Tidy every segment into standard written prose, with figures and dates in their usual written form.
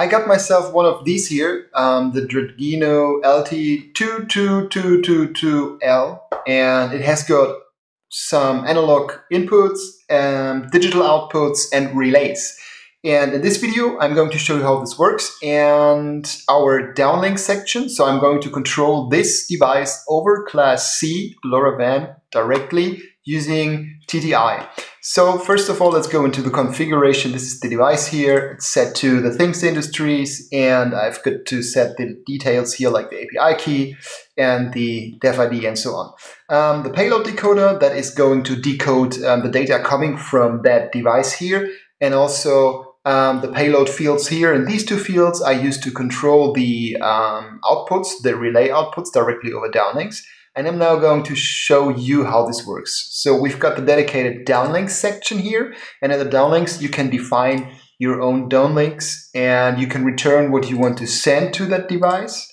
I got myself one of these here, the Dragino LT22222L, and it has got some analog inputs, digital outputs and relays. And in this video, I'm going to show you how this works and our downlink section. So I'm going to control this device over Class C LoRaWAN directly using TTI. So first of all, let's go into the configuration. This is the device here. It's set to The Things Industries, and I've got to set the details here like the API key and the dev ID and so on. The payload decoder that is going to decode the data coming from that device here, and also the payload fields here. And these two fields I use to control the outputs, the relay outputs directly over downlinks. And I'm now going to show you how this works. So we've got the dedicated downlinks section here. And in the downlinks, you can define your own downlinks and you can return what you want to send to that device.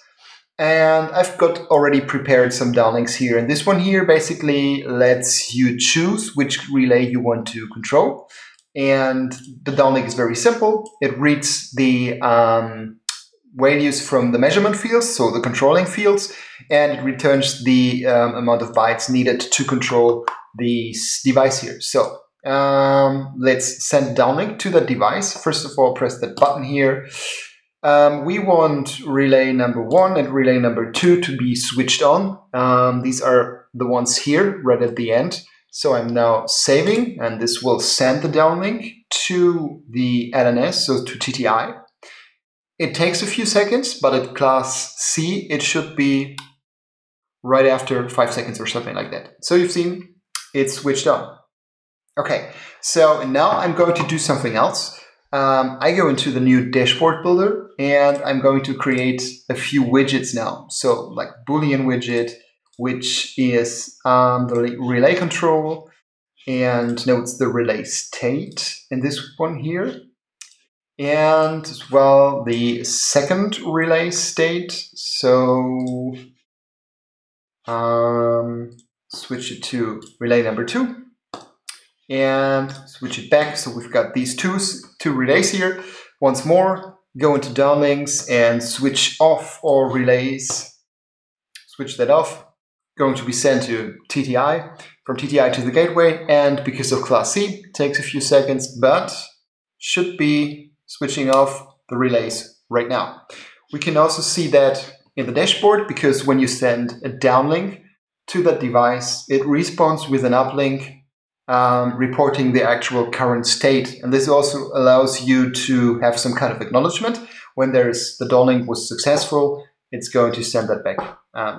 And I've got already prepared some downlinks here. And this one here basically lets you choose which relay you want to control. And the downlink is very simple. It reads the values from the measurement fields, so the controlling fields, and it returns the amount of bytes needed to control this device here. So let's send downlink to that device. First of all, press that button here. We want relay number 1 and relay number 2 to be switched on. These are the ones here right at the end. So I'm now saving, and this will send the downlink to the LNS, so to TTI. It takes a few seconds, but at Class C, it should be right after 5 seconds or something like that. So you've seen it's switched on. Okay, so now I'm going to do something else. I go into the new dashboard builder, and I'm going to create a few widgets now. So like Boolean widget, which is the relay control, and notes the relay state in this one here, and as well the second relay state. So switch it to relay number 2 and switch it back. So we've got these two relays here. Once more, go into downlinks and switch off all relays. Switch that off. Going to be sent to TTI, from TTI to the gateway, and because of Class C, takes a few seconds, but should be switching off the relays right now. We can also see that in the dashboard, because when you send a downlink to that device, it responds with an uplink reporting the actual current state. And this also allows you to have some kind of acknowledgement. When the downlink was successful, it's going to send that back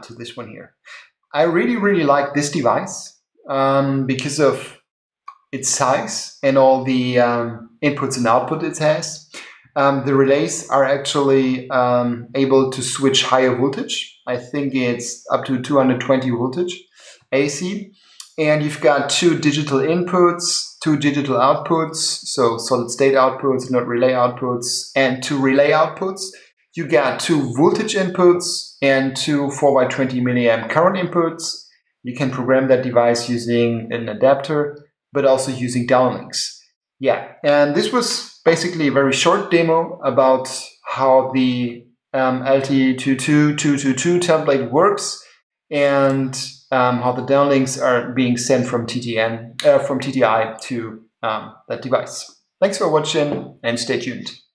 to this one here. I really like this device because of its size and all the inputs and output it has. The relays are actually able to switch higher voltage. I think it's up to 220 voltage AC. And you've got 2 digital inputs, 2 digital outputs, so solid state outputs, not relay outputs, and 2 relay outputs. You got 2 voltage inputs and 2 4x20 milliamp current inputs. You can program that device using an adapter, but also using downlinks. Yeah, and this was basically a very short demo about how the LT22222 template works and how the downlinks are being sent from TTI to that device. Thanks for watching and stay tuned.